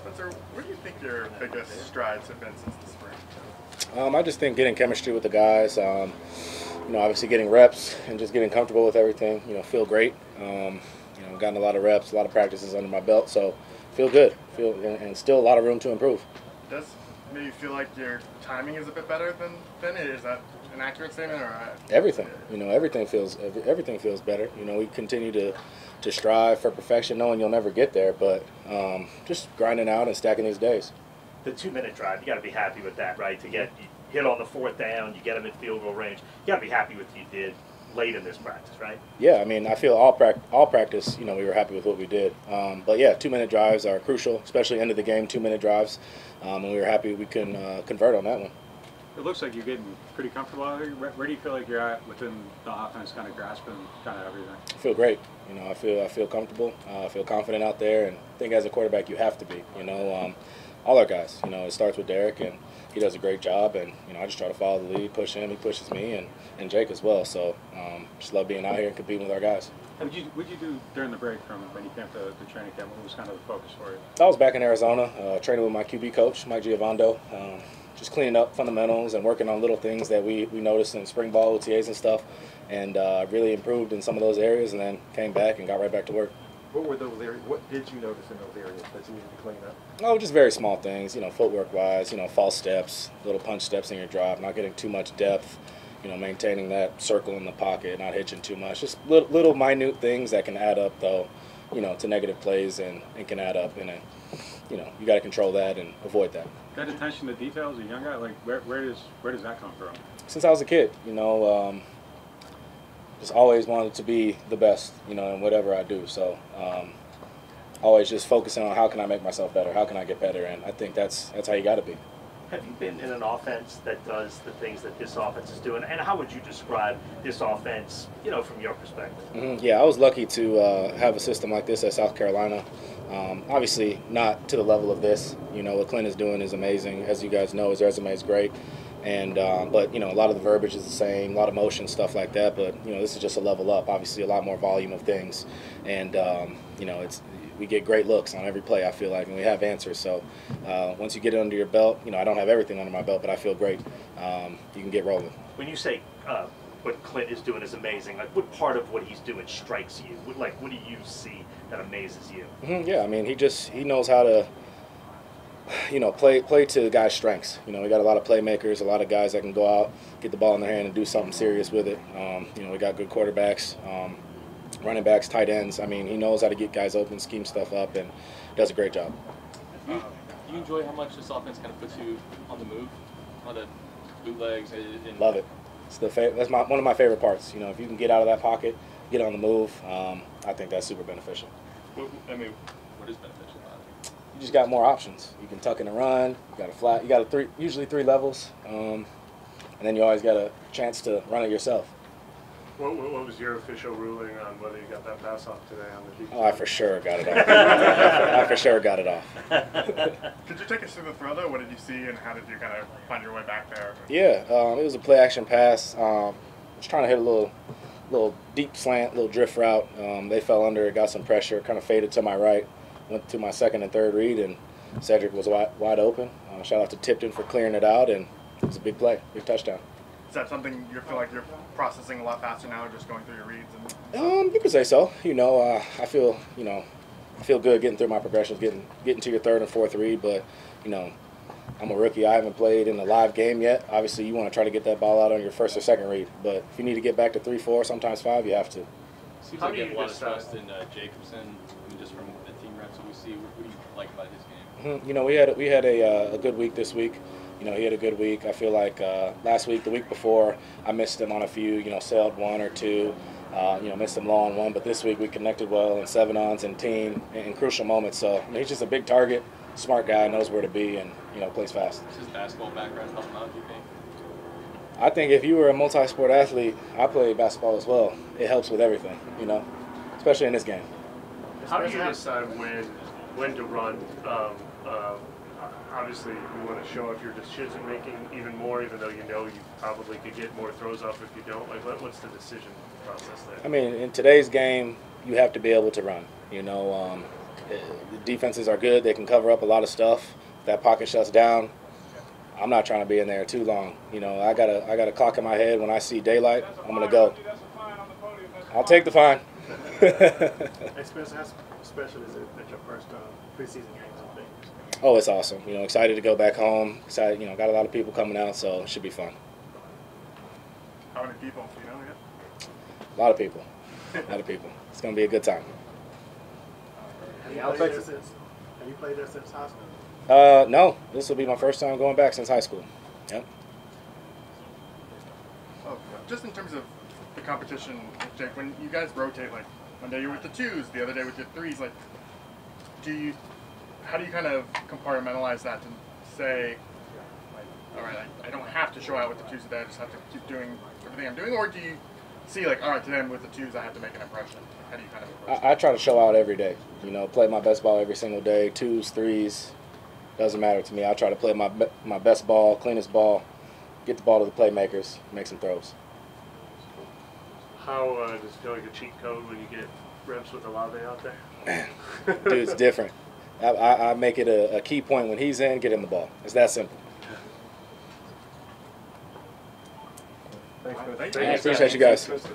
Spencer, what do you think your biggest strides have been since the spring? I just think getting chemistry with the guys, you know, obviously getting reps and just getting comfortable with everything, you know, feel great. You know, gotten a lot of reps, a lot of practices under my belt, so feel good. And still a lot of room to improve. Does maybe feel like your timing is a bit better than it is? That an accurate statement, or everything? You know, everything feels better. You know, we continue to strive for perfection, knowing you'll never get there, but just grinding out and stacking these days. The 2-minute drive, you got to be happy with that, right? To get you hit on the 4th down, you get them in field goal range. You got to be happy with what you did late in this practice, right? Yeah, I mean, I feel all practice, you know, we were happy with what we did. But yeah, 2-minute drives are crucial, especially end of the game, 2-minute drives, and we were happy we can convert on that one. It looks like you're getting pretty comfortable out there. Where do you feel like you're at within the offense, kind of grasping kind of everything? I feel great. You know, I feel comfortable. I feel confident out there, and I think as a quarterback you have to be. You know, all our guys. You know, it starts with Derek, and he does a great job. And you know, I just try to follow the lead, push him, he pushes me, and Jake as well. So just love being out here and competing with our guys. What did you do during the break from when you came to training camp? What was kind of the focus for you? I was back in Arizona, training with my QB coach, Mike Giovando. Just cleaning up fundamentals and working on little things that we noticed in spring ball, OTAs and stuff, and really improved in some of those areas, and then came back and got right back to work. What were those areas? What did you notice in those areas that you needed to clean up? Oh, just very small things, you know, footwork-wise, you know, false steps, little punch steps in your drive, not getting too much depth, you know, maintaining that circle in the pocket, not hitching too much, just little minute things that can add up, though, you know, to negative plays and can add up, and you know, you got to control that and avoid that. That attention to detail as a young guy, like where does that come from? Since I was a kid, you know, just always wanted to be the best, you know, in whatever I do. So always just focusing on how can I make myself better, how can I get better, and I think that's how you got to be. Have you been in an offense that does the things that this offense is doing, and how would you describe this offense, you know, from your perspective? Yeah, I was lucky to have a system like this at South Carolina. Obviously not to the level of this. You know, what Clint is doing is amazing. As you guys know, his resume is great. And but, you know, a lot of the verbiage is the same, a lot of motion, stuff like that. But, you know, this is just a level up, obviously a lot more volume of things. And, you know, we get great looks on every play, I feel like, and we have answers. So once you get it under your belt, you know, I don't have everything under my belt, but I feel great. You can get rolling. When you say what Clint is doing is amazing, like what part of what he's doing strikes you? Like what do you see that amazes you? Yeah, I mean, he knows how to, you know, play to the guys' strengths. You know, we got a lot of playmakers, a lot of guys that can go out, get the ball in their hand and do something serious with it. You know, we got good quarterbacks. Running backs, tight ends. I mean, he knows how to get guys open, scheme stuff up, and does a great job. Do you enjoy how much this offense kind of puts you on the move, on the bootlegs? And love it. It's one of my favorite parts. You know, if you can get out of that pocket, get on the move, I think that's super beneficial. I mean, what is beneficial about it? You just got more options. You can tuck in and run. You got a flat. You got usually three levels, and then you always got a chance to run it yourself. What was your official ruling on whether you got that pass off today on the defense? Oh, I for sure got it off. I for sure got it off. Could you take us through the throw, though? What did you see, and how did you kind of find your way back there? Yeah, it was a play-action pass. I was trying to hit a little deep slant, little drift route. They fell under, got some pressure, kind of faded to my right, went to my 2nd and 3rd read, and Cedric was wide open. Shout out to Tipton for clearing it out, and it was a big play, big touchdown. Is that something you feel like you're processing a lot faster now, or just going through your reads? You could say so. You know, I feel good getting through my progressions, getting to your 3rd and 4th read. But you know, I'm a rookie. I haven't played in a live game yet. Obviously, you want to try to get that ball out on your 1st or 2nd read. But if you need to get back to 3, 4, sometimes 5, you have to. Seems like you have a lot of trust in Jacobson, just from the team reps that we see. What do you like about his game? You know, we had a good week this week. You know, he had a good week. I feel like last week, the week before, I missed him on a few, you know, sailed 1 or 2, you know, missed him low on 1. But this week we connected well in 7-ons and team in crucial moments. So, I mean, he's just a big target, smart guy, knows where to be, and, you know, plays fast. Does his basketball background help him out, do you think? I think if you were a multi-sport athlete, I played basketball as well. It helps with everything, you know, especially in this game. How do you decide when to run? Obviously, you want to show off your decision-making even more, even though you know you probably could get more throws off if you don't. Like, what's the decision process there? I mean, in today's game, you have to be able to run. You know, The defenses are good. They can cover up a lot of stuff. That pocket shuts down. I'm not trying to be in there too long. You know, I got a clock in my head. When I see daylight, I'm gonna go. I'll take the fine. Hey, Spencer, how special is it that your first preseason game is on Vegas? Oh, it's awesome. You know, excited to go back home. Excited, you know, got a lot of people coming out, so it should be fun. How many people? You know, yeah. A lot of people. A lot of people. It's gonna be a good time. Have you played there since high school? No, this will be my first time going back since high school. Yep. Oh, just in terms of the competition, Jake, when you guys rotate, like one day you're with the twos, the other day with your threes, like, how do you kind of compartmentalize that to say, like, all right, I don't have to show out with the twos today, I just have to keep doing everything I'm doing, or do you see, like, all right, today I'm with the twos, I have to make an impression? How do you kind of approach I try to show out every day, you know, play my best ball every single day, twos, threes. Doesn't matter to me. I try to play my best ball, cleanest ball, get the ball to the playmakers, make some throws. How does it feel like a cheat code when you get reps with Olave out there? Man, dude's different. I make it a key point when he's in, get him the ball. It's that simple. Thanks, I appreciate you guys.